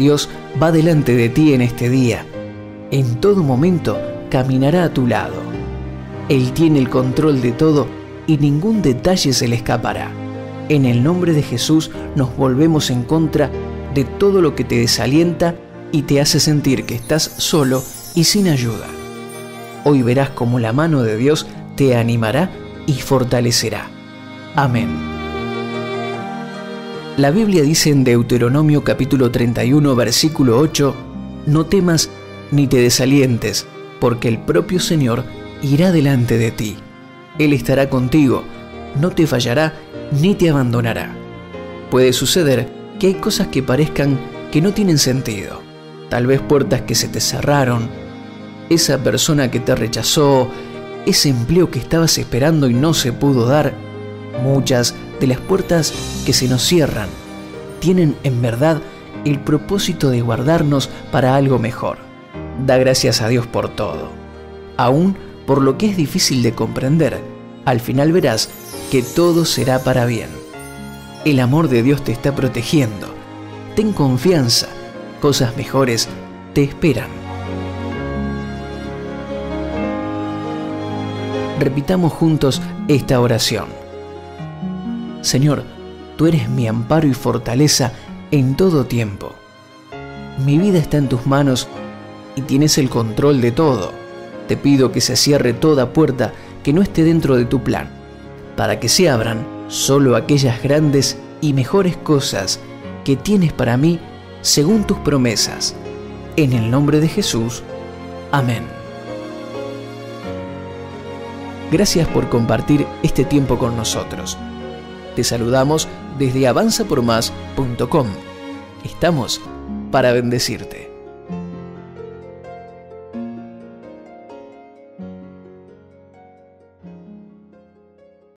Dios va delante de ti en este día. En todo momento caminará a tu lado. Él tiene el control de todo y ningún detalle se le escapará. En el nombre de Jesús nos volvemos en contra de todo lo que te desalienta y te hace sentir que estás solo y sin ayuda. Hoy verás cómo la mano de Dios te animará y fortalecerá. Amén. La Biblia dice en Deuteronomio capítulo 31, versículo 8, no temas ni te desalientes, porque el propio Señor irá delante de ti. Él estará contigo, no te fallará ni te abandonará. Puede suceder que hay cosas que parezcan que no tienen sentido. Tal vez puertas que se te cerraron, esa persona que te rechazó, ese empleo que estabas esperando y no se pudo dar. Muchas de las puertas que se nos cierran tienen en verdad el propósito de guardarnos para algo mejor. Da gracias a Dios por todo. Aún por lo que es difícil de comprender, al final verás que todo será para bien. El amor de Dios te está protegiendo. Ten confianza, cosas mejores te esperan. Repitamos juntos esta oración. Señor, tú eres mi amparo y fortaleza en todo tiempo. Mi vida está en tus manos y tienes el control de todo. Te pido que se cierre toda puerta que no esté dentro de tu plan, para que se abran solo aquellas grandes y mejores cosas que tienes para mí según tus promesas. En el nombre de Jesús. Amén. Gracias por compartir este tiempo con nosotros. Te saludamos desde AvanzaPorMas.com. Estamos para bendecirte.